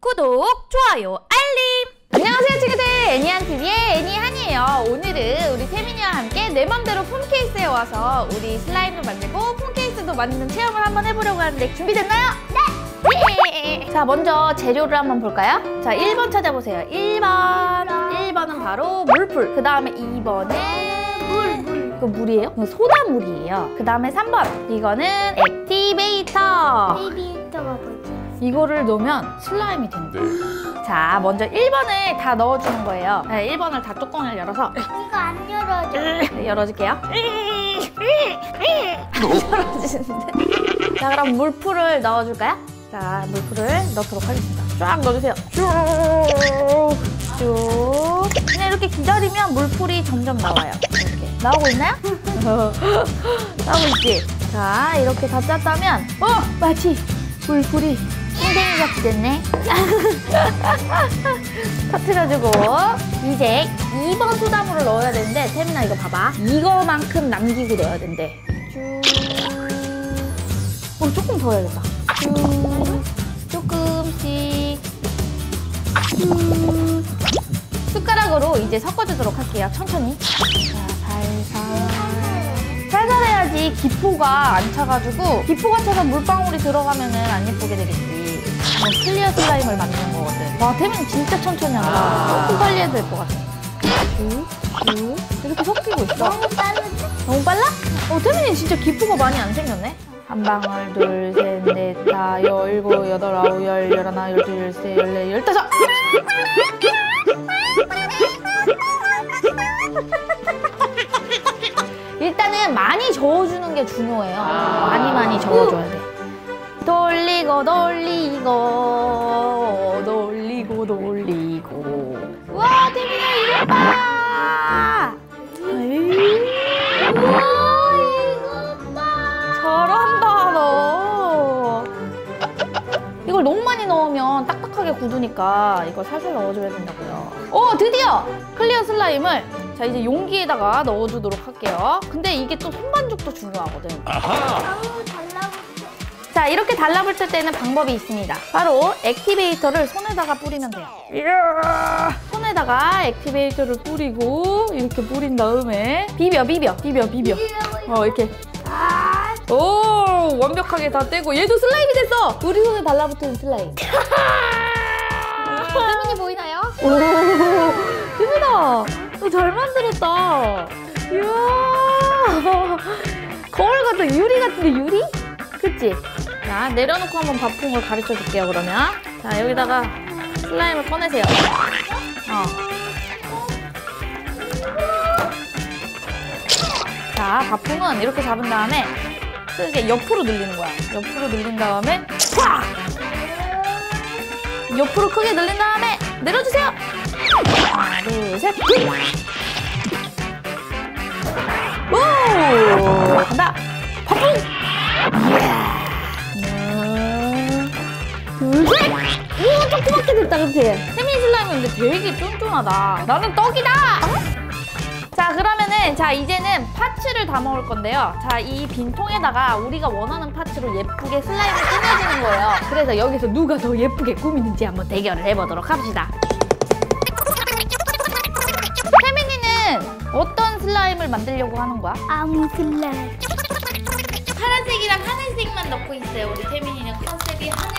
구독, 좋아요, 알림! 안녕하세요 친구들, 애니한TV의 애니한이에요. 오늘은 우리 세민이와 함께 내 맘대로 폼케이스에 와서 우리 슬라임도 만들고 폼케이스도 만드는 체험을 한번 해보려고 하는데 준비됐나요? 네! 자, 먼저 재료를 한번 볼까요? 자, 1번 찾아보세요. 1번은 바로 물풀, 그 다음에 2번은 물. 이거 물이에요? 이거 소다물이에요. 그 다음에 3번, 이거는 액티베이터. 액티베이터가 뭐지? 이거를 넣으면 슬라임이 된대. 자, 먼저 1번을 다 넣어주는 거예요. 네, 1번을 다 뚜껑을 열어서. 이거 안 열어져. 네, 열어줄게요. 열어지는데. 자, 그럼 물풀을 넣어줄까요? 자, 물풀을 넣도록 하겠습니다. 쫙 넣어주세요. 쭉. 그냥 이렇게 기다리면 물풀이 점점 나와요. 이렇게. 나오고 있나요? 나오고 있지? 자, 이렇게 다 짰다면, 마치 물풀이 땡땡이같이 됐네. 터트려주고 이제 2번 소다물을 넣어야 되는데, 세민아 이거 봐봐. 이거만큼 남기고 넣어야 된대. 조금 더 해야겠다. 조금씩 숟가락으로 이제 섞어주도록 할게요. 천천히. 자, 살살 해야지 기포가 안 차가지고, 기포가 차서 물방울이 들어가면은 안 예쁘게 되겠지. 클리어 슬라임을 만드는 거거든. 와, 태민이 진짜 천천히 한다. 조금 빨리 해도 될 것 같아. 쭉 이렇게 섞이고 있어. 너무 빠르지? 너무 빨라? 태민이 진짜 기포가 많이 안 생겼네. 한 방울, 둘, 셋, 넷, 다, 여, 일곱, 여덟, 아홉, 열, 열하나, 열둘, 열세, 열네, 열다섯! 일단은 많이 저어주는 게 중요해요. 많이 저어줘야 돼. 돌리고. 우와, 태민아 이거 봐! 우와, 이거 봐! 잘한다, 너. 이걸 너무 많이 넣으면 딱딱하게 굳으니까 이걸 살살 넣어줘야 된다고요. 오, 드디어 클리어 슬라임을, 자, 이제 용기에다가 넣어주도록 할게요. 근데 이게 또 손반죽도 중요하거든. 아하. 자, 이렇게 달라붙을 때는 방법이 있습니다. 바로 액티베이터를 손에다가 뿌리면 돼요. 손에다가 액티베이터를 뿌리고 이렇게 뿌린 다음에 비벼. 이렇게. 오, 완벽하게 다 떼고. 얘도 슬라임이 됐어! 우리 손에 달라붙은 슬라임. 세민이 보이나요? 오, 세민아, 너 잘 만들었다. 이야, 거울 같은 유리 같은데, 유리? 그치? 자, 내려놓고 한번 바풍을 가르쳐 줄게요, 그러면. 자, 여기다가 슬라임을 꺼내세요. 자, 바풍은 이렇게 잡은 다음에 크게 옆으로 늘리는 거야. 옆으로 늘린 다음에 팍! 옆으로 크게 늘린 다음에 내려주세요! 하나, 둘, 셋! 오! 간다! 바풍! 우와, 조그맣게 됐다, 그치? 세민이 슬라임은 근데 되게 쫀쫀하다. 나는 떡이다! 자, 그러면은, 자, 이제는 파츠를 다 먹을 건데요. 자, 이 빈통에다가 우리가 원하는 파츠로 예쁘게 슬라임을 꾸며주는 거예요. 그래서 여기서 누가 더 예쁘게 꾸미는지 한번 대결을 해보도록 합시다. 세민이는 어떤 슬라임을 만들려고 하는 거야? 아무 슬라임. 파란색이랑 하늘색만 넣고 있어요. 우리 세민이는 컨셉이 하늘색.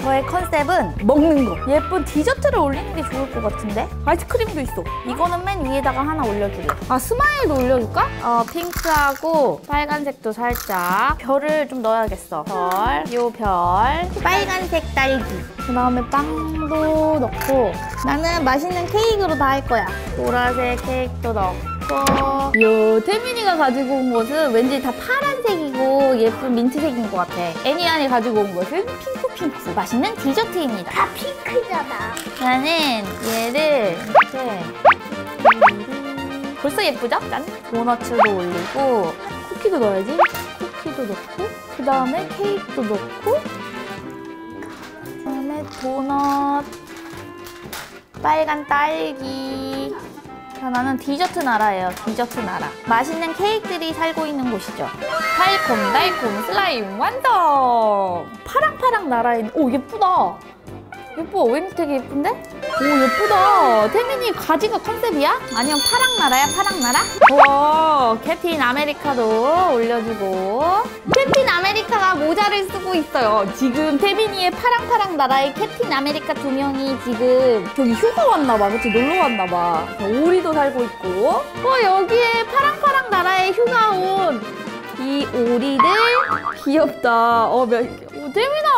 저의 컨셉은 먹는 거. 예쁜 디저트를 올리는 게 좋을 것 같은데? 아이스크림도 있어. 이거는 맨 위에다가 하나 올려주래. 아, 스마일도 올려줄까? 핑크하고 빨간색도 살짝. 별을 좀 넣어야겠어. 별. 빨간색 딸기. 그 다음에 빵도 넣고. 나는 맛있는 케이크로 다 할 거야. 보라색 케이크도 넣고. 요, 태민이가 가지고 온 것은 왠지 다 파란색이고 예쁜 민트색인 것 같아. 애니안이 가지고 온 것은 핑크. 맛있는 디저트입니다. 다 핑크잖아. 나는 얘를 이렇게. 벌써 예쁘죠? 짠! 도너츠도 올리고, 쿠키도 넣어야지. 쿠키도 넣고, 그 다음에 케이크도 넣고, 그 다음에 도넛, 빨간 딸기. 그 베트남은 디저트 나라예요. 디저트 나라. 맛있는 케이크들이 살고 있는 곳이죠. 달콤달콤 슬라임 완성! 파랑파랑 나라에 있는... 오, 예쁘다. 예뻐. 왠지 되게 예쁜데? 오, 예쁘다. 태민이 가지가 컨셉이야? 아니면 파랑 나라야? 파랑 나라? 오, 캡틴 아메리카도 올려주고. 캡틴 아메리카가 모자를 쓰고 있어요. 지금 태민이의 파랑파랑 나라에 캡틴 아메리카 2명이 지금 저기 휴가 왔나봐. 그치? 놀러 왔나봐. 오리도 살고 있고. 여기에 파랑파랑 나라에 휴가 온 이 오리들 귀엽다. 태민아,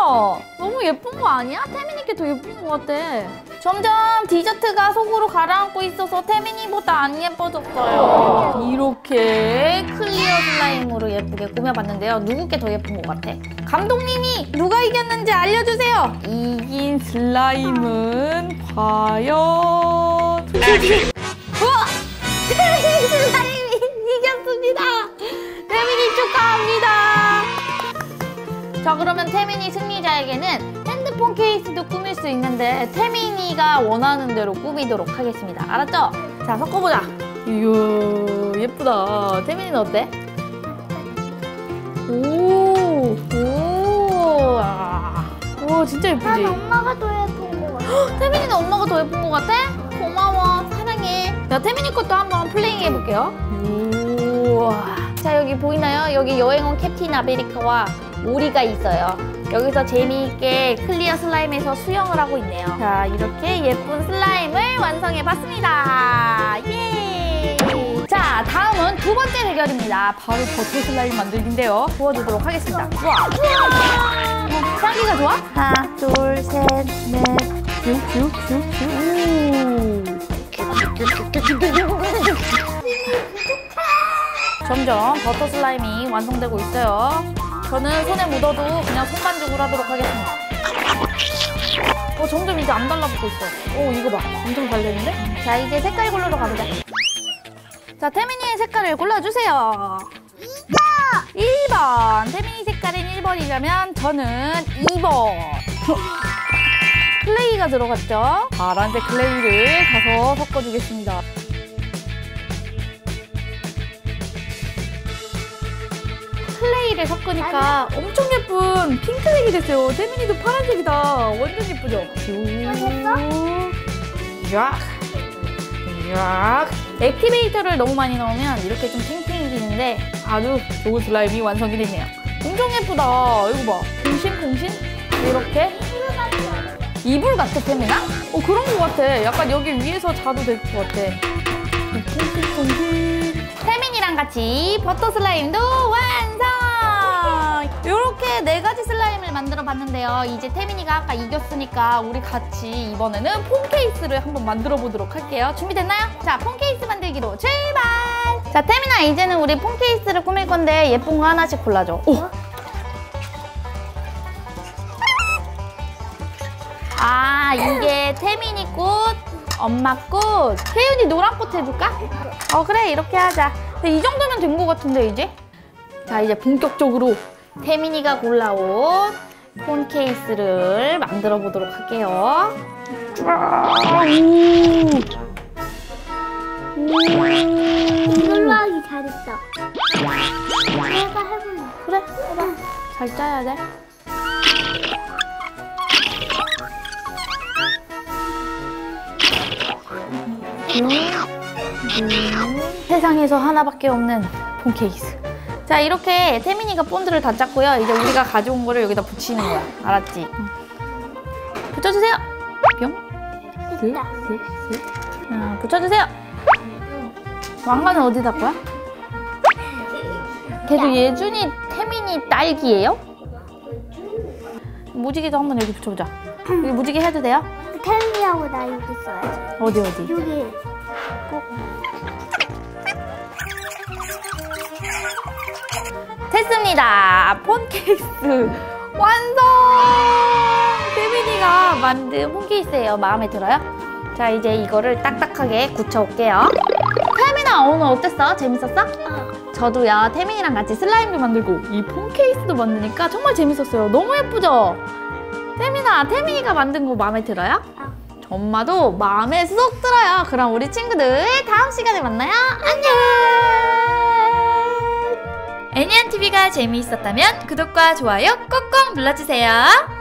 너무 예쁜 거 아니야? 태민이께 더 예쁜 거 같아. 점점 디저트가 속으로 가라앉고 있어서 태민이보다 안 예뻐졌어요. 이렇게 클리어 슬라임으로 예쁘게 꾸며봤는데요. 누구께 더 예쁜 거 같아? 감독님이 누가 이겼는지 알려주세요. 이긴 슬라임은 과연... 우와! 태민이 슬라임이 이겼습니다. 태민이 축하합니다. 자, 그러면 태민이 승리자에게는 핸드폰 케이스도 꾸밀 수 있는데 태민이가 원하는 대로 꾸미도록 하겠습니다. 알았죠? 자, 섞어보자. 이야, 예쁘다. 태민이는 어때? 와, 진짜 예쁘지? 난 엄마가 더 예쁜 거 같아. 태민이는 엄마가 더 예쁜 거 같아? 고마워, 사랑해. 자, 태민이 것도 한번 플레이 해볼게요. 자, 여기 보이나요? 여기 여행온 캡틴 아메리카와 오리가 있어요. 여기서 재미있게 클리어 슬라임에서 수영을 하고 있네요. 자, 이렇게 예쁜 슬라임을 완성해봤습니다. 예! 자, 다음은 2번째 대결입니다. 바로 버터 슬라임 만들기인데요. 도와주도록 하겠습니다. 우와! 짜기가 좋아? 하나, 둘, 셋, 넷. 점점 버터 슬라임이 완성되고 있어요. 저는 손에 묻어도 그냥 손반죽을 하도록 하겠습니다. 점점 이제 안 달라붙고 있어. 이거 봐. 엄청 달렸는데? 자, 이제 색깔 고르러 가보자. 자, 태민이의 색깔을 골라주세요. 1번! 태민이 색깔은 1번이라면 저는 2번! 클레이가 들어갔죠? 파란색 클레이를 가서 섞어주겠습니다. 클레이를 섞으니까 엄청 예쁜 핑크색이 됐어요. 태민이도 파란색이다. 완전 예쁘죠? 쫙. 액티베이터를 너무 많이 넣으면 이렇게 좀 탱탱해지는데 아주 좋은 슬라임이 완성이 됐네요. 엄청 예쁘다. 이거 봐. 공신공신? 이렇게? 이불 같아, 태민아? 그런 거 같아. 약간 여기 위에서 자도 될 것 같아. 태민이랑 같이 버터 슬라임도 완성! 이렇게 4가지 슬라임을 만들어 봤는데요. 이제 태민이가 아까 이겼으니까 우리 같이 이번에는 폰 케이스를 한번 만들어 보도록 할게요. 준비됐나요? 자, 폰 케이스 만들기로 출발! 자, 태민아, 이제는 우리 폰 케이스를 꾸밀 건데 예쁜 거 하나씩 골라줘. 아, 이게 태민이 꽃, 엄마 꽃. 혜윤이 노란 꽃 해줄까? 그래, 이렇게 하자. 이 정도면 된 거 같은데, 이제? 자, 이제 본격적으로 태민이가 골라온 폰 케이스를 만들어 보도록 할게요. 이걸로 하기 잘했어. 내가 해볼래. 그래? 해봐. 잘 짜야 돼. 세상에서 하나밖에 없는 폰 케이스. 자, 이렇게 태민이가 본드를 다 짰고요. 이제 우리가 가져온 거를 여기다 붙이는 거야. 알았지? 붙여주세요. 뿅. 붙여주세요. 왕관은 어디다 거야? 걔도 예준이, 태민이 딸기예요? 무지개도 한번 여기 붙여보자. 여기 무지개 해도 돼요? 태민이하고 나 여기 써야지. 어디? 여기. 됐습니다. 폰 케이스 완성! 태민이가 만든 폰 케이스예요. 마음에 들어요? 자, 이제 이거를 딱딱하게 굳혀올게요. 태민아, 오늘 어땠어? 재밌었어? 저도요. 태민이랑 같이 슬라임도 만들고 이 폰 케이스도 만드니까 정말 재밌었어요. 너무 예쁘죠? 태민아, 태민이가 만든 거 마음에 들어요? 엄마도 마음에 쏙 들어요. 그럼 우리 친구들 다음 시간에 만나요. 안녕! 애니안TV가 재미있었다면 구독과 좋아요 꾹꾹 눌러주세요.